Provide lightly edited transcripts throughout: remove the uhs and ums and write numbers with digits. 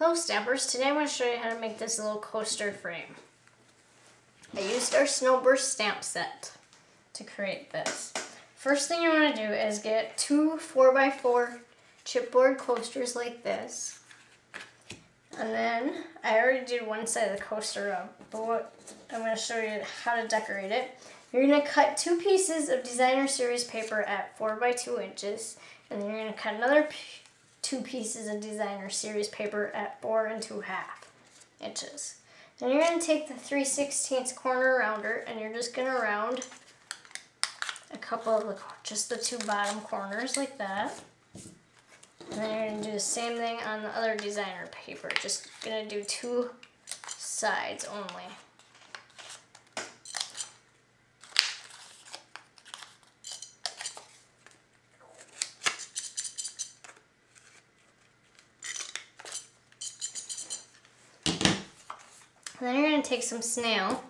Hello Snappers, today I'm going to show you how to make this little coaster frame. I used our Snowburst stamp set to create this. First thing you want to do is get two 4x4 chipboard coasters like this. And then, I already did one side of the coaster up, but what I'm going to show you how to decorate it. You're going to cut two pieces of Designer Series paper at 4x2 inches, and then you're going to cut another two pieces of Designer Series paper at 4 2/2 inches. Then you're going to take the 3/16 corner rounder and you're just going to round a couple of just the two bottom corners like that. And then you're going to do the same thing on the other designer paper. Just going to do two sides only. And then you're going to take some snail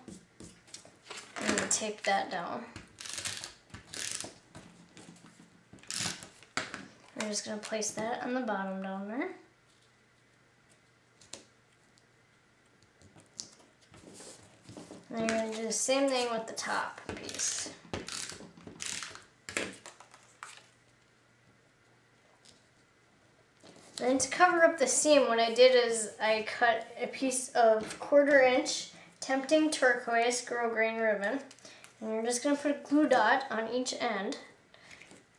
and tape that down. We're just going to place that on the bottom down there. And then you're going to do the same thing with the top piece. Then to cover up the seam, what I did is I cut a piece of 1/4 inch Tempting Turquoise Girl Green ribbon. And you're just going to put a glue dot on each end.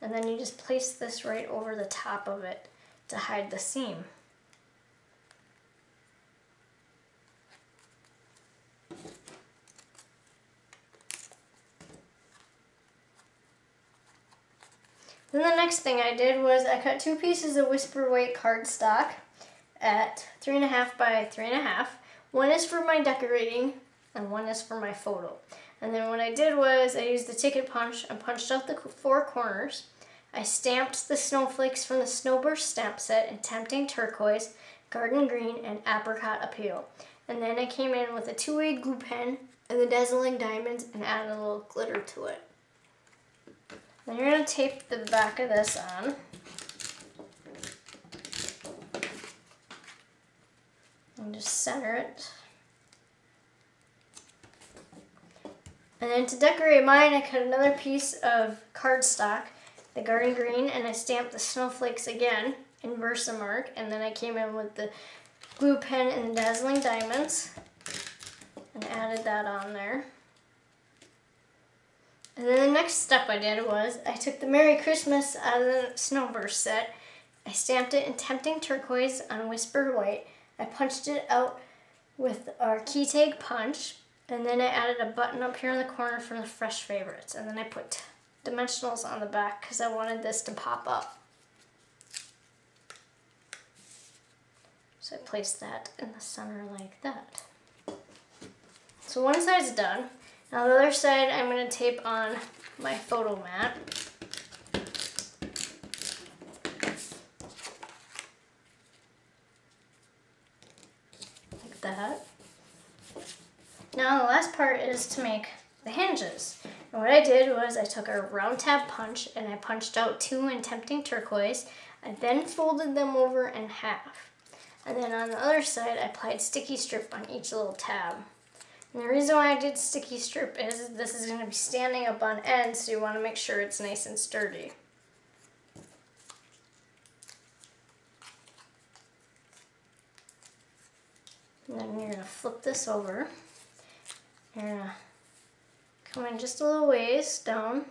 And then you just place this right over the top of it to hide the seam. Then the next thing I did was I cut two pieces of Whisper White cardstock at 3 1/2 by 3 1/2. One is for my decorating and one is for my photo. And then what I did was I used the ticket punch and punched out the four corners. I stamped the snowflakes from the Snowburst stamp set in Tempting Turquoise, Garden Green, and Apricot Appeal. And then I came in with a two-way glue pen and the Dazzling Diamonds and added a little glitter to it. Then you're going to tape the back of this on. And just center it. And then to decorate mine, I cut another piece of cardstock, the Garden Green, and I stamped the snowflakes again in Versamark. And then I came in with the glue pen and the Dazzling Diamonds and added that on there. And then the next step I did was, I took the Merry Christmas out of the Snowburst set, I stamped it in Tempting Turquoise on Whisper White, I punched it out with our key tag punch, and then I added a button up here in the corner for the Fresh Favorites, and then I put dimensionals on the back because I wanted this to pop up. So I placed that in the center like that. So one side's done. Now the other side, I'm going to tape on my photo mat. Like that. Now the last part is to make the hinges. And what I did was I took a round tab punch and I punched out two in Tempting Turquoise. I then folded them over in half. And then on the other side, I applied sticky strip on each little tab. And the reason why I did sticky strip is this is going to be standing up on end, so you want to make sure it's nice and sturdy. And then you're going to flip this over. You're going to come in just a little ways down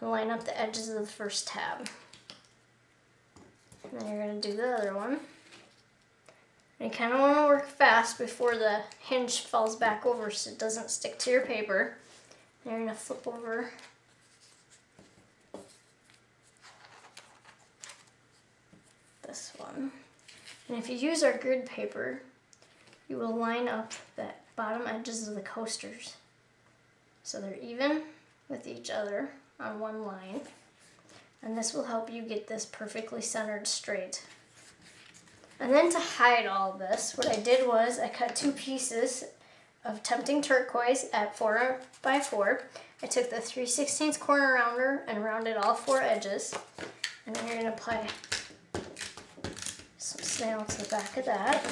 and line up the edges of the first tab. And then you're going to do the other one. You kind of want to work fast before the hinge falls back over so it doesn't stick to your paper. And you're going to flip over. This one. And if you use our grid paper, you will line up the bottom edges of the coasters so they're even with each other on one line. And this will help you get this perfectly centered straight. And then to hide all this, what I did was I cut two pieces of Tempting Turquoise at 4 by 4. I took the 3/16 corner rounder and rounded all four edges. And then you're going to apply some snail to the back of that,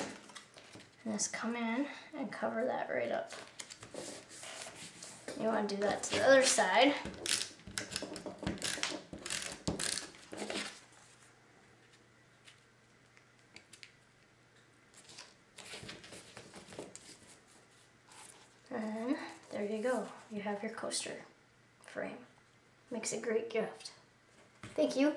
and just come in and cover that right up. You want to do that to the other side. And there you go. You have your coaster frame. Makes a great gift. Thank you.